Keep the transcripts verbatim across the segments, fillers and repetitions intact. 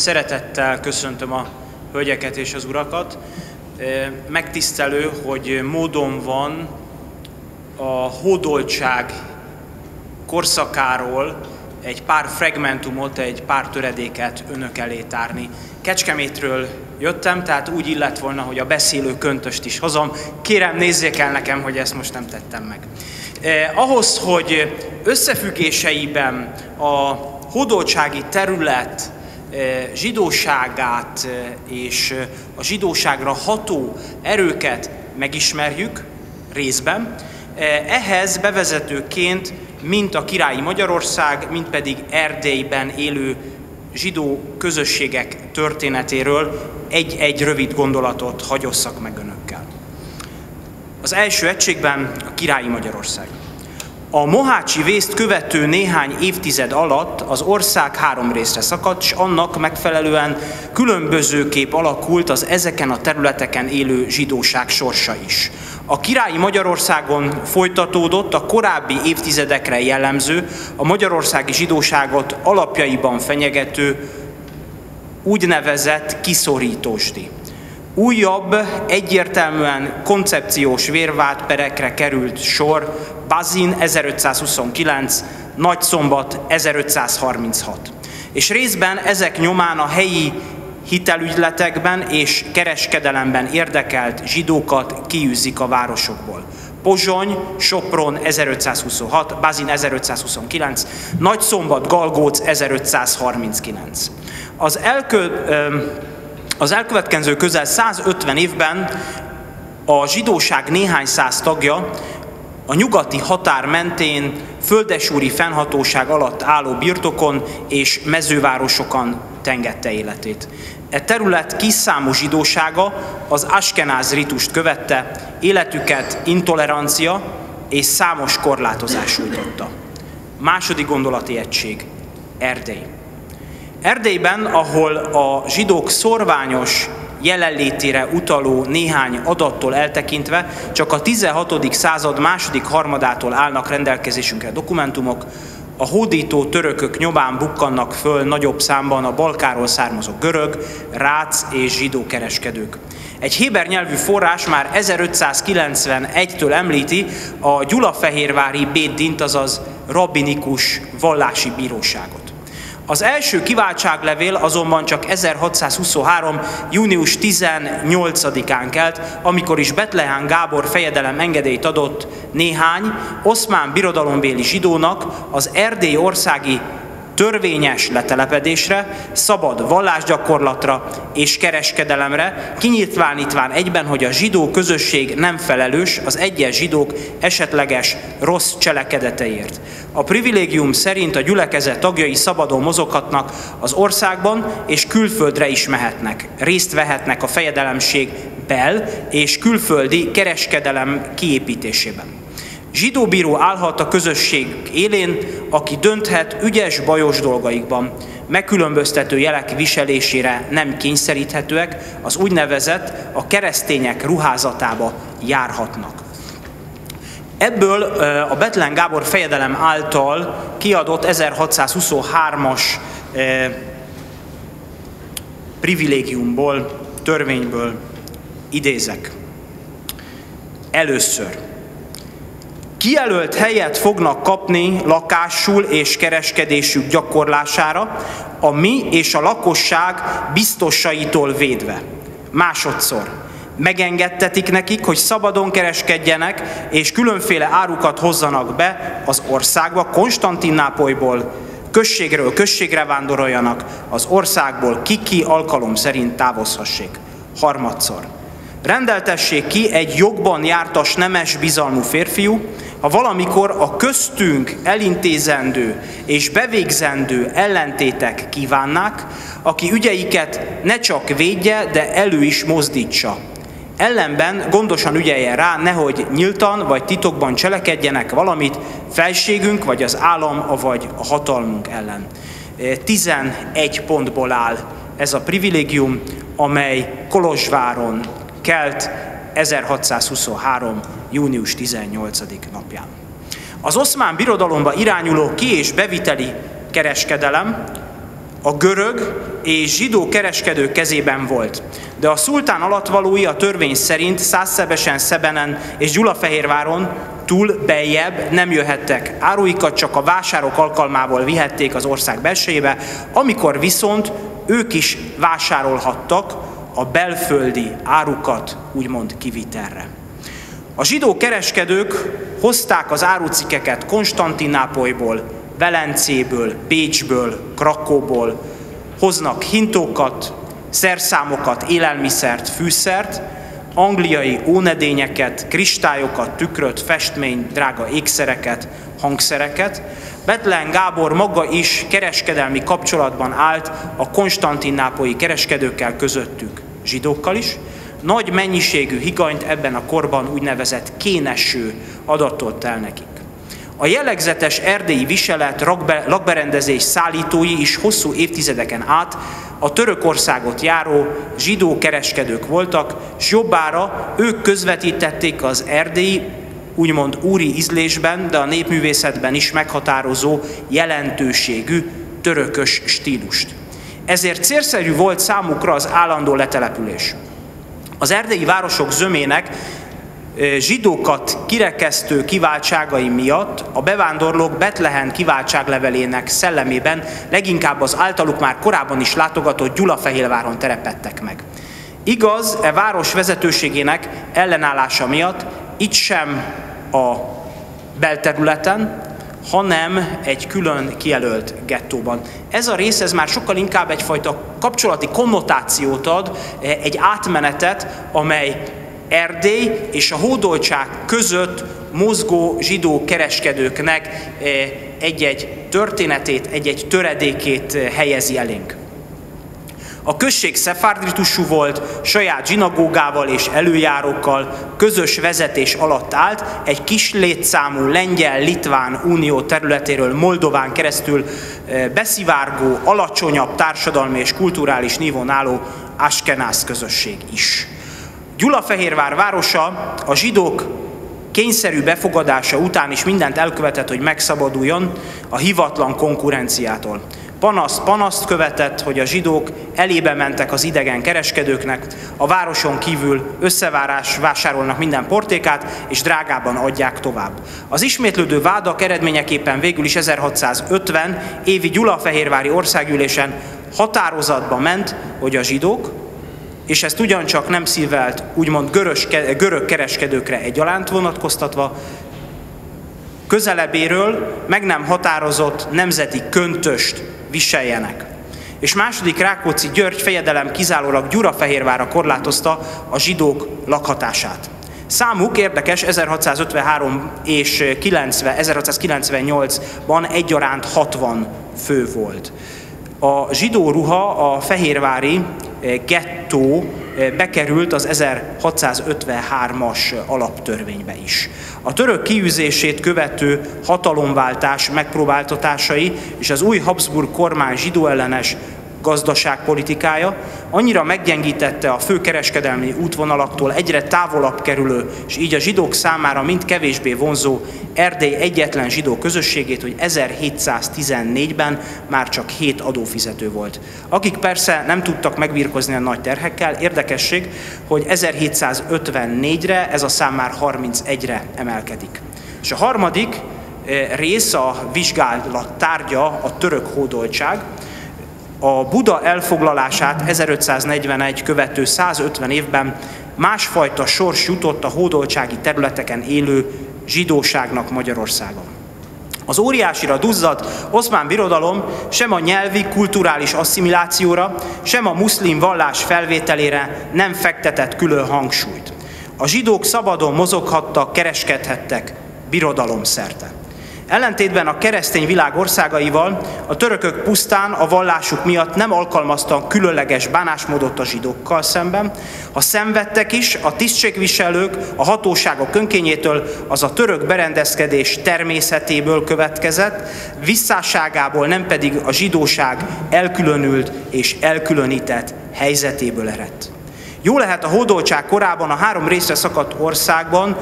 Szeretettel köszöntöm a hölgyeket és az urakat. Megtisztelő, hogy módon van a hódoltság korszakáról egy pár fragmentumot, egy pár töredéket önök elé tárni. Kecskemétről jöttem, tehát úgy illett volna, hogy a beszélő köntöst is hozom. Kérem, nézzék el nekem, hogy ezt most nem tettem meg. Eh, ahhoz, hogy összefüggéseiben a hódoltsági terület eh, zsidóságát eh, és a zsidóságra ható erőket megismerjük részben, eh, ehhez bevezetőként mint a királyi Magyarország, mint pedig Erdélyben élő zsidó közösségek történetéről egy-egy rövid gondolatot hagyosszak meg önökkel. Az első egységben a királyi Magyarország. A mohácsi vészt követő néhány évtized alatt az ország három részre szakadt, és annak megfelelően különbözőképp alakult az ezeken a területeken élő zsidóság sorsa is. A királyi Magyarországon folytatódott a korábbi évtizedekre jellemző, a magyarországi zsidóságot alapjaiban fenyegető úgynevezett kiszorítósdi. Újabb, egyértelműen koncepciós vérvádperekre került sor Bazin ezerötszázhuszonkilenc, Nagyszombat ezerötszázharminchat. És részben ezek nyomán a helyi hitelügyletekben és kereskedelemben érdekelt zsidókat kiűzik a városokból. Pozsony, Sopron ezerötszázhuszonhat, Bazin ezerötszázhuszonkilenc, Nagyszombat, Galgóc ezerötszázharminckilenc. Az elkö... Az elkövetkező közel százötven évben a zsidóság néhány száz tagja a nyugati határ mentén földesúri fennhatóság alatt álló birtokon és mezővárosokon tengette életét. E terület kis számú zsidósága az askenáz ritust követte, életüket intolerancia és számos korlátozás sújtotta. Második gondolati egység, Erdély. Erdélyben, ahol a zsidók szorványos jelenlétére utaló néhány adattól eltekintve csak a tizenhatodik század második harmadától állnak rendelkezésünkre dokumentumok, a hódító törökök nyomán bukkannak föl nagyobb számban a Balkáról származó görög, rác és zsidó kereskedők. Egy héber nyelvű forrás már ezerötszázkilencvenegytől említi a gyulafehérvári béddint, azaz rabbinikus vallási bíróságot. Az első kiváltságlevél azonban csak ezerhatszázhuszonhárom. június tizennyolcadikán kelt, amikor is Bethlen Gábor fejedelem engedélyt adott néhány oszmán birodalombéli zsidónak az erdélyi országi törvényes letelepedésre, szabad vallásgyakorlatra és kereskedelemre, kinyilvánítván egyben, hogy a zsidó közösség nem felelős az egyes zsidók esetleges rossz cselekedeteért. A privilégium szerint a gyülekezet tagjai szabadon mozoghatnak az országban, és külföldre is mehetnek. Részt vehetnek a fejedelemség bel- és külföldi kereskedelem kiépítésében. Zsidó bíró állhat a közösség élén, aki dönthet ügyes, bajos dolgaikban. Megkülönböztető jelek viselésére nem kényszeríthetőek, az úgynevezett a keresztények ruházatába járhatnak. Ebből a Bethlen Gábor fejedelem által kiadott ezerhatszázhuszonhármas eh, privilégiumból, törvényből idézek. Először. Kijelölt helyet fognak kapni lakásul és kereskedésük gyakorlására, a mi és a lakosság biztosaitól védve. Másodszor. Megengedtetik nekik, hogy szabadon kereskedjenek és különféle árukat hozzanak be az országba, Konstantinápolyból, községről községre vándoroljanak, az országból ki-ki alkalom szerint távozhassék. Harmadszor. Rendeltessék ki egy jogban jártas nemes bizalmú férfiú, ha valamikor a köztünk elintézendő és bevégzendő ellentétek kívánnák, aki ügyeiket ne csak védje, de elő is mozdítsa. Ellenben gondosan ügyeljen rá, nehogy nyíltan vagy titokban cselekedjenek valamit felségünk vagy az állam, avagy a hatalmunk ellen. tizenegy pontból áll ez a privilégium, amely Kolozsváron kelt ezerhatszázhuszonhárom. június tizennyolcadik napján. Az oszmán birodalomba irányuló ki- és beviteli kereskedelem, a görög és zsidó kereskedők kezében volt, de a szultán alattvalói a törvény szerint Szászebesen, Szebenen és Gyulafehérváron túl beljebb nem jöhettek. Áruikat csak a vásárok alkalmával vihették az ország belsejébe, amikor viszont ők is vásárolhattak a belföldi árukat, úgymond kivitelre. A zsidó kereskedők hozták az árucikeket Konstantinápolyból, Velencéből, Bécsből, Krakóból, hoznak hintókat, szerszámokat, élelmiszert, fűszert, angliai ónedényeket, kristályokat, tükröt, festményt, drága ékszereket, hangszereket. Bethlen Gábor maga is kereskedelmi kapcsolatban állt a konstantinápolyi kereskedőkkel, közöttük zsidókkal is. Nagy mennyiségű higanyt ebben a korban úgynevezett kéneső adatott el nekik. A jellegzetes erdélyi viselet, lakberendezés szállítói is hosszú évtizedeken át a Törökországot járó zsidó kereskedők voltak, s jobbára ők közvetítették az erdélyi, úgymond úri ízlésben, de a népművészetben is meghatározó jelentőségű törökös stílust. Ezért célszerű volt számukra az állandó letelepülés. Az erdélyi városok zömének zsidókat kirekesztő kiváltságai miatt a bevándorlók Betlehem kiváltságlevelének szellemében leginkább az általuk már korábban is látogatott Gyulafehérváron terepedtek meg. Igaz, e város vezetőségének ellenállása miatt itt sem a belterületen, hanem egy külön kijelölt gettóban. Ez a rész ez már sokkal inkább egyfajta kapcsolati konnotációt ad, egy átmenetet, amely Erdély és a hódoltság között mozgó zsidó kereskedőknek egy-egy történetét, egy-egy töredékét helyezi elénk. A község szefárditusú volt, saját zsinagógával és előjárókkal, közös vezetés alatt állt, egy kis létszámú Lengyel-Litván unió területéről Moldován keresztül beszivárgó, alacsonyabb társadalmi és kulturális nívón álló askenáz közösség is. Gyulafehérvár városa a zsidók kényszerű befogadása után is mindent elkövetett, hogy megszabaduljon a hivatlan konkurenciától. Panaszt panaszt követett, hogy a zsidók elébe mentek az idegen kereskedőknek, a városon kívül összevárás vásárolnak minden portékát, és drágában adják tovább. Az ismétlődő vádak eredményeképpen végül is ezerhatszázötven évi gyulafehérvári országgyűlésen határozatba ment, hogy a zsidók, és ezt ugyancsak nem szívelt, úgymond görös, görög kereskedőkre egyaránt vonatkoztatva, közelebéről meg nem határozott nemzeti köntöst viseljenek. És második Rákóczi György fejedelem kizárólag Gyulafehérvárra korlátozta a zsidók lakhatását. Számuk érdekes, ezerhatszázötvenhárom és ezerhatszázkilencvennyolcban egyaránt hatvan fő volt. A zsidó ruha a fehérvári gettó bekerült az ezerhatszázötvenhármas alaptörvénybe is. A török kiűzését követő hatalomváltás megpróbáltatásai és az új Habsburg kormány zsidóellenes gazdaságpolitikája annyira meggyengítette a fő kereskedelmi útvonalaktól egyre távolabb kerülő, és így a zsidók számára mind kevésbé vonzó Erdély egyetlen zsidó közösségét, hogy ezerhétszáztizennégyben már csak hét adófizető volt. Akik persze nem tudtak megbírkozni a nagy terhekkel, érdekesség, hogy ezerhétszázötvennégyre ez a szám már harmincegyre emelkedik. És a harmadik rész a vizsgálat tárgya a török hódoltság. A Buda elfoglalását ezerötszáznegyvenegy követő százötven évben másfajta sors jutott a hódoltsági területeken élő zsidóságnak Magyarországon. Az óriásira duzzadt oszmán birodalom sem a nyelvi, kulturális asszimilációra, sem a muszlim vallás felvételére nem fektetett külön hangsúlyt. A zsidók szabadon mozoghattak, kereskedhettek birodalom szerte. Ellentétben a keresztény világ országaival a törökök pusztán a vallásuk miatt nem alkalmaztak különleges bánásmódot a zsidókkal szemben. Ha szenvedtek is, a tisztségviselők a hatóságok önkényétől, az a török berendezkedés természetéből következett, visszáságából, nem pedig a zsidóság elkülönült és elkülönített helyzetéből eredt. Jó lehet, a hódoltság korában a három részre szakadt országban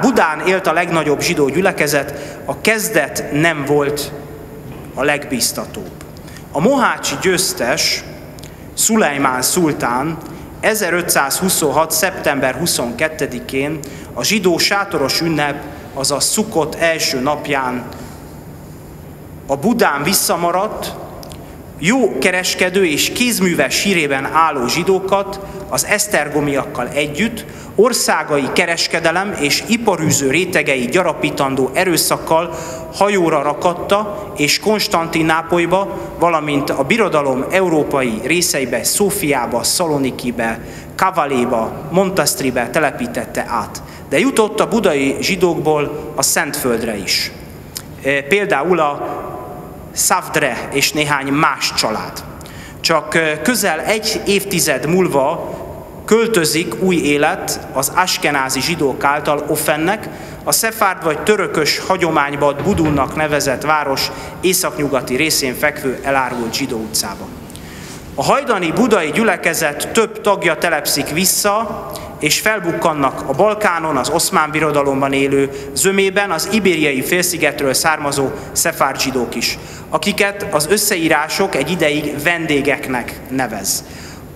Budán élt a legnagyobb zsidó gyülekezet, a kezdet nem volt a legbíztatóbb. A mohácsi győztes Szulejmán szultán ezerötszázhuszonhat. szeptember huszonkettedikén a zsidó sátoros ünnep, azaz Szukot első napján a Budán visszamaradt, jó kereskedő és kézműves hírében álló zsidókat az esztergomiakkal együtt országai kereskedelem és iparűző rétegei gyarapítandó erőszakkal hajóra rakatta és Konstantinápolyba, valamint a birodalom európai részeibe, Szófiába, Szalonikibe, Kavaléba, Montasztribe telepítette át. De jutott a budai zsidókból a Szentföldre is. Például a Szavdre és néhány más család. Csak közel egy évtized múlva költözik új élet az askenázi zsidók által Offennek, a szefárd vagy törökös hagyományban Budunnak nevezett város északnyugati részén fekvő elárult zsidó utcában. A hajdani budai gyülekezet több tagja telepszik vissza, és felbukkannak a Balkánon, az Oszmán Birodalomban élő zömében az ibériai félszigetről származó szefárd zsidók is, akiket az összeírások egy ideig vendégeknek nevez.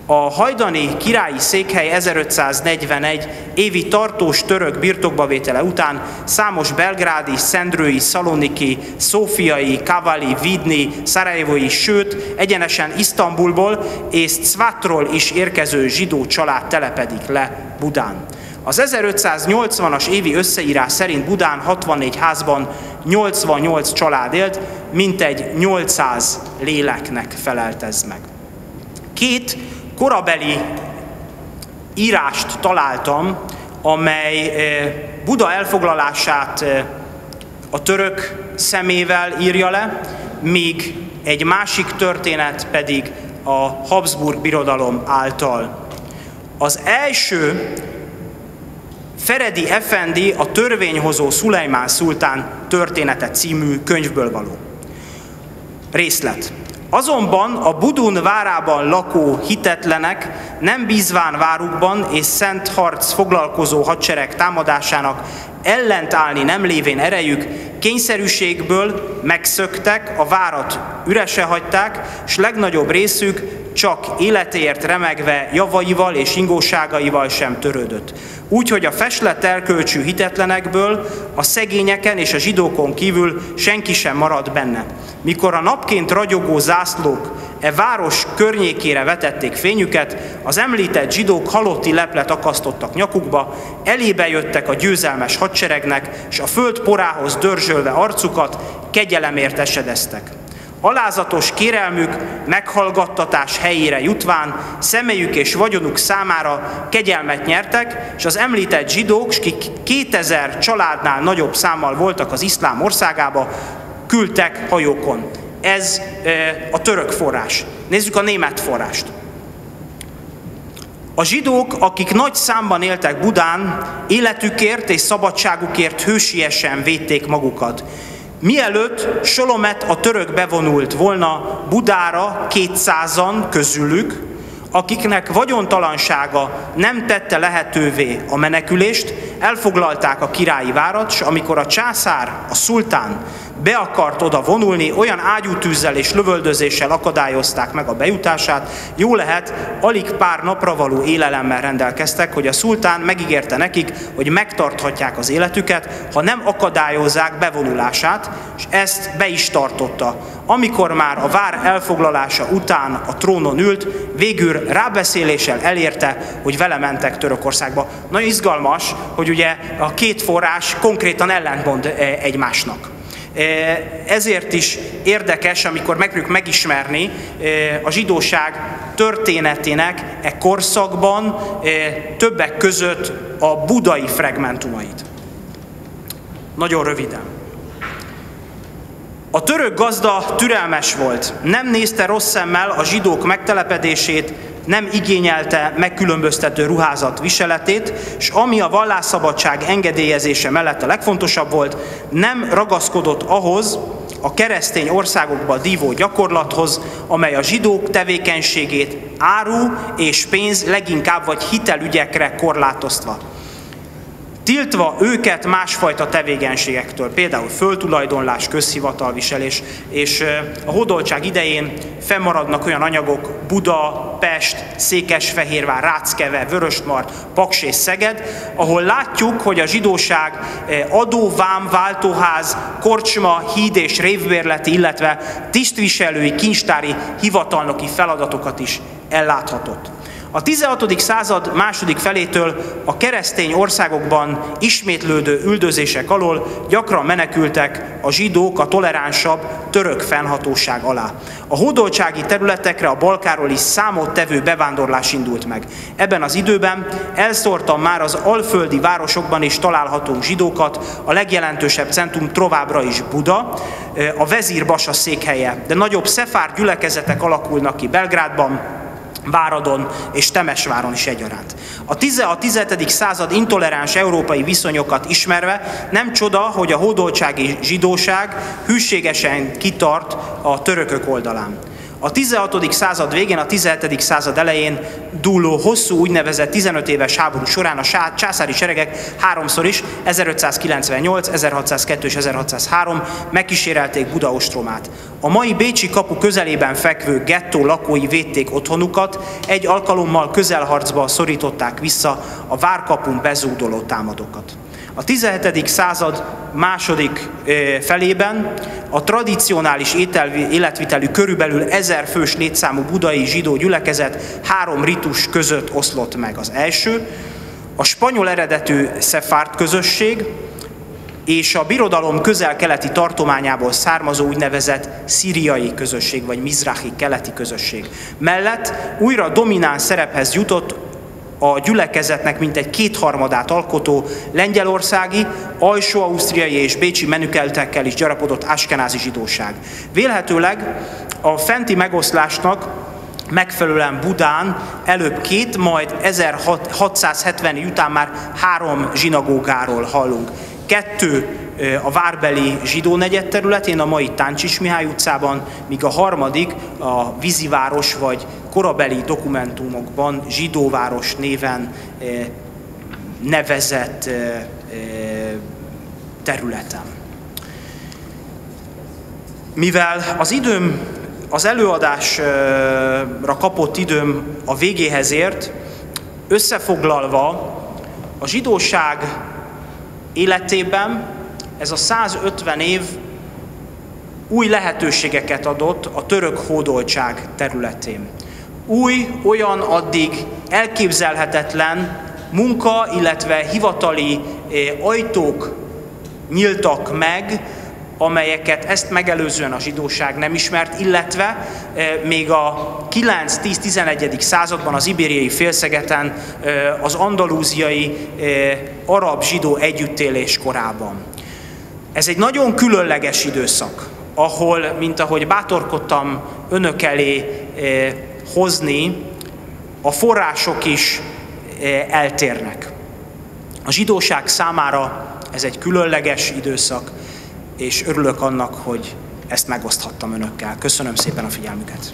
A hajdani királyi székhely ezerötszáznegyvenegy évi tartós török birtokbavétele után számos belgrádi, szendrői, szaloniki, szófiai, kavali, vidni, szarajevói, sőt egyenesen Isztambulból és Szvátról is érkező zsidó család telepedik le Budán. Az ezerötszáznyolcvanas évi összeírás szerint Budán hatvannégy házban nyolcvannyolc család élt, mintegy nyolcszáz léleknek felelt ez meg. Két korabeli írást találtam, amely Buda elfoglalását a török szemével írja le, míg egy másik történet pedig a Habsburg Birodalom által. Az első Feredi Effendi, a törvényhozó Szulejmán szultán története című könyvből való részlet. Azonban a Budun várában lakó hitetlenek, nem bízván várukban és szent harc foglalkozó hadsereg támadásának ellent állni nem lévén erejük, kényszerűségből megszöktek, a várat üresen hagyták, s legnagyobb részük csak életért remegve javaival és ingóságaival sem törődött. Úgyhogy a festlet erkölcsű hitetlenekből, a szegényeken és a zsidókon kívül senki sem maradt benne. Mikor a napként ragyogó zászlók e város környékére vetették fényüket, az említett zsidók halotti leplet akasztottak nyakukba, elébe jöttek a győzelmes hadseregnek, és a föld porához dörzsölve arcukat kegyelemért esedeztek. Alázatos kérelmük meghallgattatás helyére jutván személyük és vagyonuk számára kegyelmet nyertek, és az említett zsidók, akik kétezer családnál nagyobb számmal voltak az iszlám országába, küldtek hajókon. Ez a török forrás. Nézzük a német forrást. A zsidók, akik nagy számban éltek Budán, életükért és szabadságukért hősiesen védték magukat. Mielőtt Solomet a török bevonult volna, Budára kétszázan közülük, akiknek vagyontalansága nem tette lehetővé a menekülést, elfoglalták a királyi várat, s amikor a császár, a szultán be akart oda vonulni, olyan ágyútűzzel és lövöldözéssel akadályozták meg a bejutását, jó lehet, alig pár napra való élelemmel rendelkeztek, hogy a szultán megígérte nekik, hogy megtarthatják az életüket, ha nem akadályozzák bevonulását, és ezt be is tartotta. Amikor már a vár elfoglalása után a trónon ült, végül rábeszéléssel elérte, hogy vele mentek Törökországba. Nagyon izgalmas, hogy ugye a két forrás konkrétan ellentmond egymásnak. Ezért is érdekes, amikor meg tudjuk megismerni a zsidóság történetének e korszakban többek között a budai fragmentumait. Nagyon röviden. A török gazda türelmes volt, nem nézte rossz szemmel a zsidók megtelepedését, nem igényelte megkülönböztető ruházat viseletét, és ami a vallásszabadság engedélyezése mellett a legfontosabb volt, nem ragaszkodott ahhoz a keresztény országokba dívó gyakorlathoz, amely a zsidók tevékenységét áru és pénz, leginkább vagy hitelügyekre korlátozta. tiltva őket másfajta tevékenységektől, például földtulajdonlás, közhivatalviselés, és a hódoltság idején fennmaradnak olyan anyagok, Buda, Pest, Székesfehérvár, Ráckeve, Vörösmart, Paks és Szeged, ahol látjuk, hogy a zsidóság adó, vám, váltóház, korcsma, híd és révbérleti, illetve tisztviselői, kincstári, hivatalnoki feladatokat is elláthatott. A tizenhatodik század második felétől a keresztény országokban ismétlődő üldözések alól gyakran menekültek a zsidók a toleránsabb török fennhatóság alá. A hódoltsági területekre a Balkánról is számottevő bevándorlás indult meg. Ebben az időben elszórtan már az alföldi városokban is található zsidókat, a legjelentősebb centrum továbbra is Buda, a vezírbasa székhelye, de nagyobb szefár gyülekezetek alakulnak ki Belgrádban, Váradon és Temesváron is egyaránt. A tizenhetedik század intoleráns európai viszonyokat ismerve nem csoda, hogy a hódoltsági zsidóság hűségesen kitart a törökök oldalán. A tizenhatodik század végén, a tizenhetedik század elején dúló hosszú úgynevezett tizenöt éves háború során a császári seregek háromszor is, ezerötszázkilencvennyolc, ezerhatszázkettő és ezerhatszázhárom megkísérelték Buda ostromát. A mai Bécsi kapu közelében fekvő gettó lakói védték otthonukat, egy alkalommal közelharcba szorították vissza a várkapun bezúdoló támadókat. A tizenhetedik század második felében a tradicionális életvitelű körülbelül ezer fős létszámú budai zsidó gyülekezet három ritus között oszlott meg. Az első, a spanyol eredetű szefárd közösség és a birodalom közel-keleti tartományából származó úgynevezett szíriai közösség, vagy mizrahi-keleti közösség. Mellett újra domináns szerephez jutott a gyülekezetnek mintegy kétharmadát alkotó lengyelországi, alsó-ausztriai és bécsi menükeltekkel is gyarapodott askenázi zsidóság. Vélhetőleg a fenti megoszlásnak megfelelően Budán előbb két, majd ezerhatszázhetven után már három zsinagógáról hallunk. Kettő a várbeli zsidó negyed területén, a mai Táncsis Mihály utcában, míg a harmadik a víziváros vagy korabeli dokumentumokban zsidóváros néven nevezett területen. Mivel az időm, az előadásra kapott időm a végéhez ért, összefoglalva a zsidóság életében ez a százötven év új lehetőségeket adott a török hódoltság területén. Új, olyan addig elképzelhetetlen munka, illetve hivatali ajtók nyíltak meg, amelyeket ezt megelőzően a zsidóság nem ismert, illetve még a kilenc-tíz-tizenegyedik században az ibériai félszigeten az andalúziai arab-zsidó együttélés korában. Ez egy nagyon különleges időszak, ahol, mint ahogy bátorkodtam önök elé hozni, a források is eltérnek. A zsidóság számára ez egy különleges időszak, és örülök annak, hogy ezt megoszthattam önökkel. Köszönöm szépen a figyelmüket!